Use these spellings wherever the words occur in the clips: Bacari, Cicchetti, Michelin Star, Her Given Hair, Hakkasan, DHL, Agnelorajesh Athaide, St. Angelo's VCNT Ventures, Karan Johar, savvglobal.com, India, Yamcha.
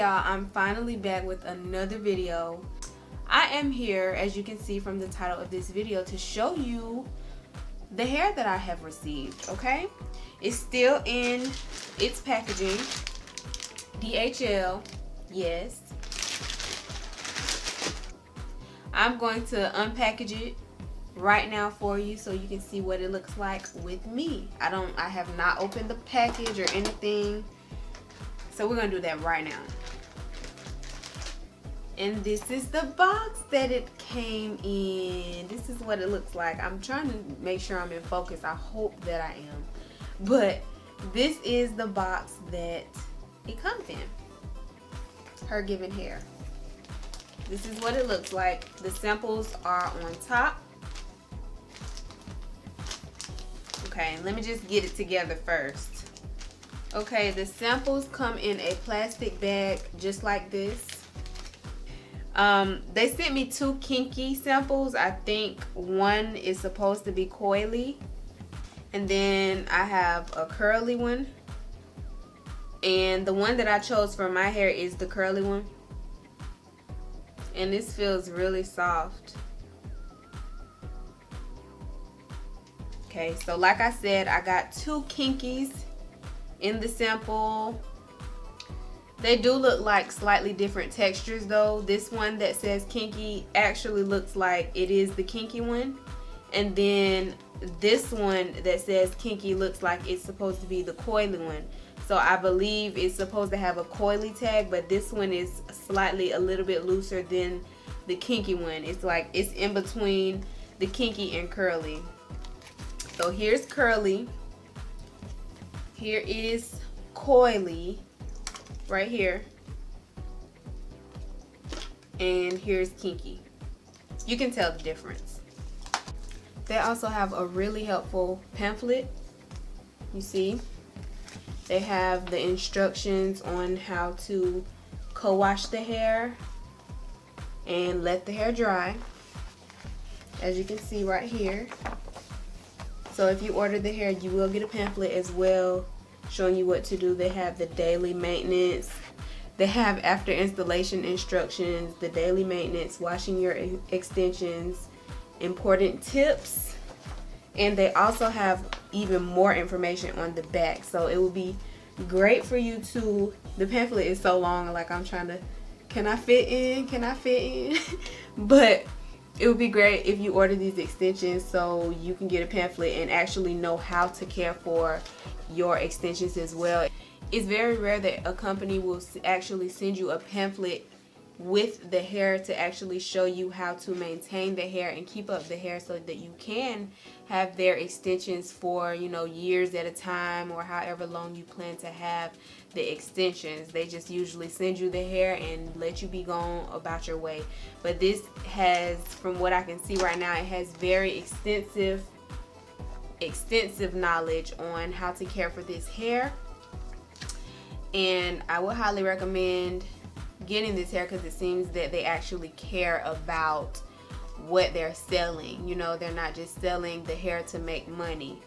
y'all, I'm finally back with another video. I am here, as you can see from the title of this video, to show you the hair that I have received. Okay, it's still in its packaging, DHL. Yes, I'm going to unpackage it right now for you so you can see what it looks like with me. I have not opened the package or anything, so we're gonna do that right now. And this is the box that it came in. This is what it looks like. I'm trying to make sure I'm in focus. I hope that I am. But this is the box that it comes in. Her Given Hair. This is what it looks like. The samples are on top. Okay, let me just get it together first. Okay, the samples come in a plastic bag just like this. They sent me two kinky samples. I think one is supposed to be coily, and then I have a curly one, and the one that I chose for my hair is the curly one. And this feels really soft. Okay, so like I said, I got two kinkies in the sample. They do look like slightly different textures though. This one that says kinky actually looks like it is the kinky one. And then this one that says kinky looks like it's supposed to be the coily one. So I believe it's supposed to have a coily tag, but this one is slightly a little bit looser than the kinky one. It's like it's in between the kinky and curly. So here's curly. Here is coily. Right here, and here's kinky. You can tell the difference. They also have a really helpful pamphlet. You see, they have the instructions on how to co-wash the hair and let the hair dry, as you can see right here. So if you order the hair, you will get a pamphlet as well, showing you what to do. They have the daily maintenance, they have after installation instructions, the daily maintenance, washing your extensions, important tips, and they also have even more information on the back. So it will be great for you to, the pamphlet is so long, like I'm trying to, can I fit in but it would be great if you order these extensions so you can get a pamphlet and actually know how to care for your extensions as well. It's very rare that a company will actually send you a pamphlet with the hair to actually show you how to maintain the hair and keep up the hair so that you can have their extensions for, you know, years at a time, or however long you plan to have the extensions. They just usually send you the hair and let you be gone about your way. But this has, from what I can see right now, it has very extensive knowledge on how to care for this hair, and I would highly recommend getting this hair because it seems that they actually care about what they're selling. You know, they're not just selling the hair to make money,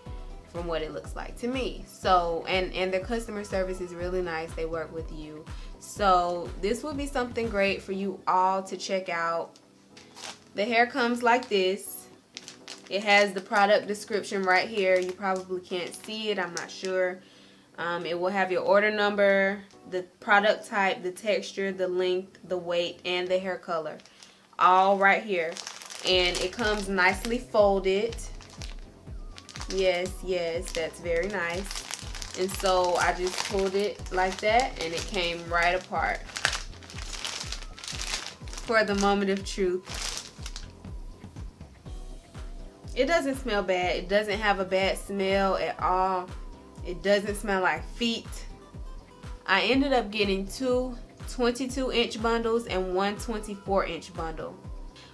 from what it looks like to me. So and their customer service is really nice. They work with you, so this will be something great for you all to check out. The hair comes like this. It has the product description right here. You probably can't see it, I'm not sure. It will have your order number, the product type, the texture, the length, the weight, and the hair color, all right here. And it comes nicely folded. Yes, yes, that's very nice. And so I just pulled it like that, and it came right apart for the moment of truth. It doesn't smell bad. It doesn't have a bad smell at all. It doesn't smell like feet. I ended up getting two 22-inch bundles and one 24-inch bundle.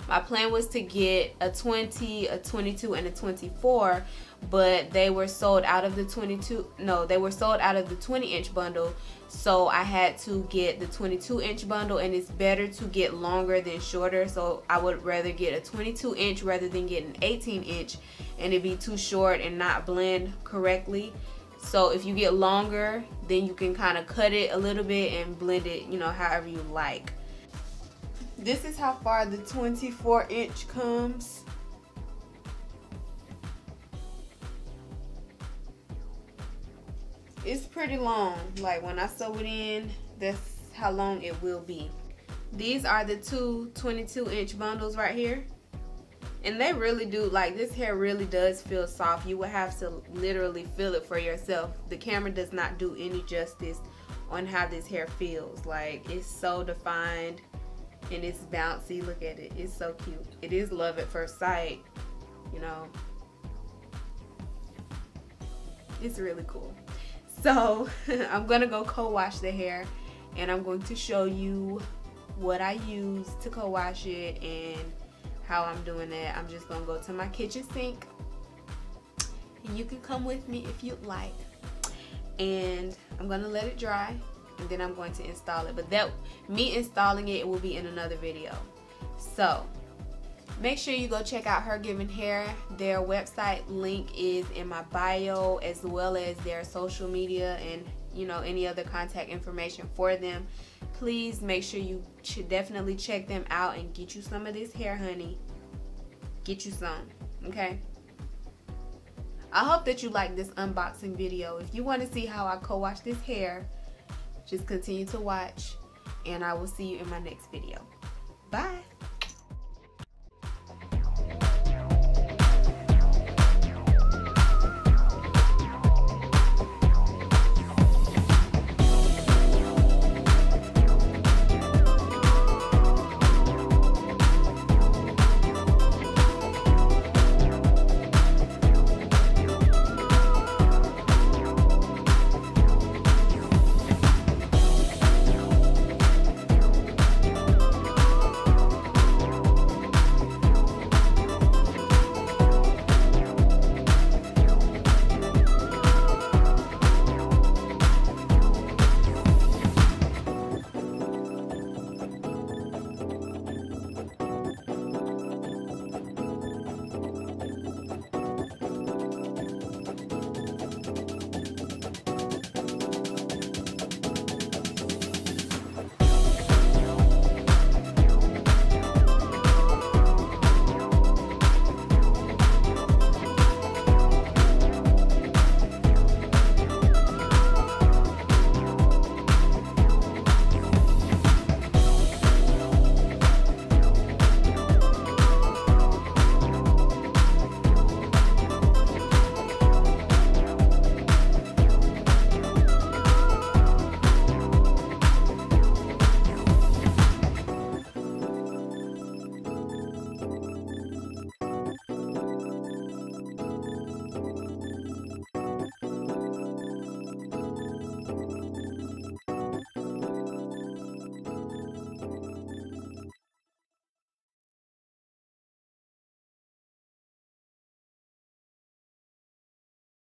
My plan was to get a 20, a 22, and a 24, but they were sold out of the 20-inch bundle, so I had to get the 22-inch bundle, and it's better to get longer than shorter, so I would rather get a 22-inch rather than get an 18-inch, and it'd be too short and not blend correctly. So if you get longer, then you can kind of cut it a little bit and blend it, you know, however you like. This is how far the 24 inch comes. It's pretty long. Like when I sew it in, that's how long it will be. These are the two 22 inch bundles right here. And they really do, like, this hair really does feel soft. You would have to literally feel it for yourself. The camera does not do any justice on how this hair feels. Like, it's so defined and it's bouncy. Look at it. It's so cute. It is love at first sight, you know. It's really cool. So I'm going to go co-wash the hair, and I'm going to show you what I use to co-wash it and how I'm doing that. I'm just gonna go to my kitchen sink, and you can come with me if you'd like, and I'm gonna let it dry, and then I'm going to install it. But that, me installing it, will be in another video. So make sure you go check out Her Given Hair. Their website link is in my bio, as well as their social media and, you know, any other contact information for them. Please make sure you should definitely check them out and get you some of this hair, honey. Get you some, okay? I hope that you like this unboxing video. If you want to see how I co-wash this hair, just continue to watch, and I will see you in my next video. Bye.